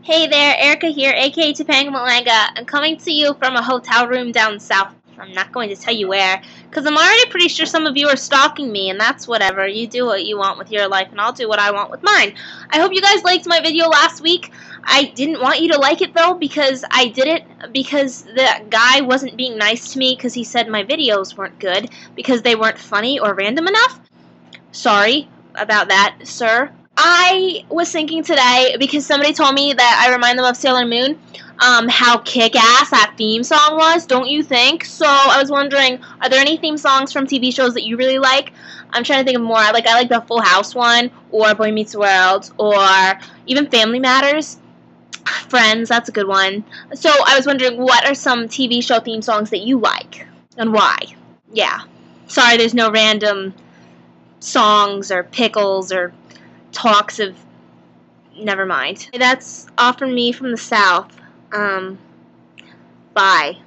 Hey there, Erica here, aka Tapanga Malanga. I'm coming to you from a hotel room down south. I'm not going to tell you where, because I'm already pretty sure some of you are stalking me, and that's whatever. You do what you want with your life, and I'll do what I want with mine. I hope you guys liked my video last week. I didn't want you to like it, though, because I did it because the guy wasn't being nice to me because he said my videos weren't good because they weren't funny or random enough. Sorry about that, sir. I was thinking today, because somebody told me that I remind them of Sailor Moon, how kick-ass that theme song was, don't you think? So I was wondering, are there any theme songs from TV shows that you really like? I'm trying to think of more. I like the Full House one, or Boy Meets World, or even Family Matters. Friends, that's a good one. So I was wondering, what are some TV show theme songs that you like, and why? Yeah. Sorry there's no random songs, or pickles, or talks of, never mind. That's all from me from the South. Bye.